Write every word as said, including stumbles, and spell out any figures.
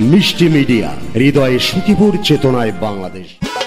मिष्टी media हृदय सखीपुर चेतनाय बांग्लादेश।